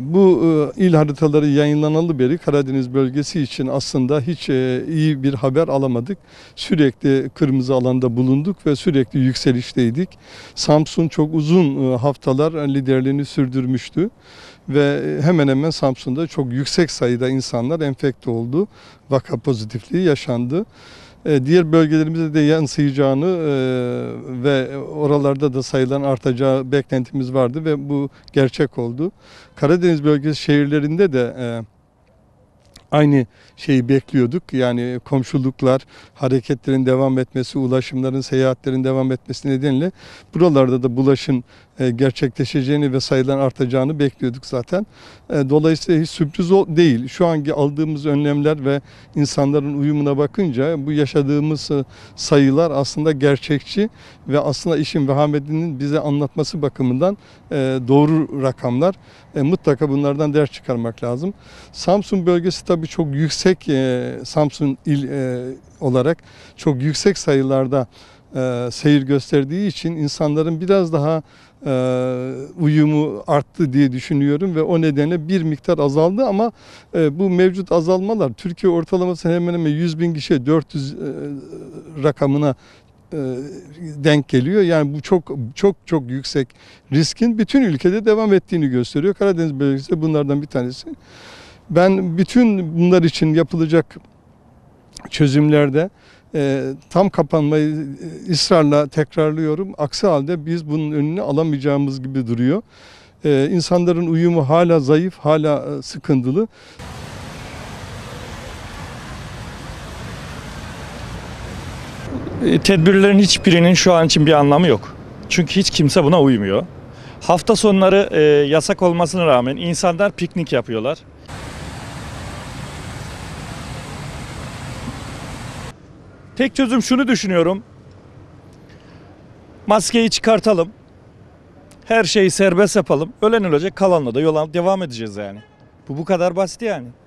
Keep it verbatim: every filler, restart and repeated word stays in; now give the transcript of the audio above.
Bu il haritaları yayınlanalı beri Karadeniz bölgesi için aslında hiç iyi bir haber alamadık. Sürekli kırmızı alanda bulunduk ve sürekli yükselişteydik. Samsun çok uzun haftalar liderliğini sürdürmüştü ve hemen hemen Samsun'da çok yüksek sayıda insanlar enfekte oldu. Vaka pozitifliği yaşandı. Diğer bölgelerimize de yansıyacağını ve oralarda da sayıların artacağı beklentimiz vardı ve bu gerçek oldu. Karadeniz bölgesi şehirlerinde de aynı şeyi bekliyorduk. Yani komşuluklar, hareketlerin devam etmesi, ulaşımların, seyahatlerin devam etmesi nedeniyle buralarda da bulaşın gerçekleşeceğini ve sayıların artacağını bekliyorduk zaten. Dolayısıyla hiç sürpriz değil. Şu anki aldığımız önlemler ve insanların uyumuna bakınca bu yaşadığımız sayılar aslında gerçekçi ve aslında işin vehametinin bize anlatması bakımından doğru rakamlar. Mutlaka bunlardan ders çıkarmak lazım. Samsun bölgesi tabii çok yüksek, Samsun il olarak çok yüksek sayılarda seyir gösterdiği için insanların biraz daha uyumu arttı diye düşünüyorum ve o nedenle bir miktar azaldı ama bu mevcut azalmalar Türkiye ortalaması hemen hemen yüz bin kişiye dört yüz rakamına denk geliyor. Yani bu çok çok çok yüksek riskin bütün ülkede devam ettiğini gösteriyor. Karadeniz bölgesi de bunlardan bir tanesi. Ben bütün bunlar için yapılacak çözümlerde E, tam kapanmayı ısrarla tekrarlıyorum. Aksi halde biz bunun önünü alamayacağımız gibi duruyor. E, insanların uyumu hala zayıf, hala sıkıntılı. Tedbirlerin hiçbirinin şu an için bir anlamı yok. Çünkü hiç kimse buna uymuyor. Hafta sonları e, yasak olmasına rağmen insanlar piknik yapıyorlar. Tek çözüm şunu düşünüyorum, maskeyi çıkartalım, her şeyi serbest yapalım, ölen ölecek kalanla da yola devam edeceğiz yani. Bu bu kadar basit yani.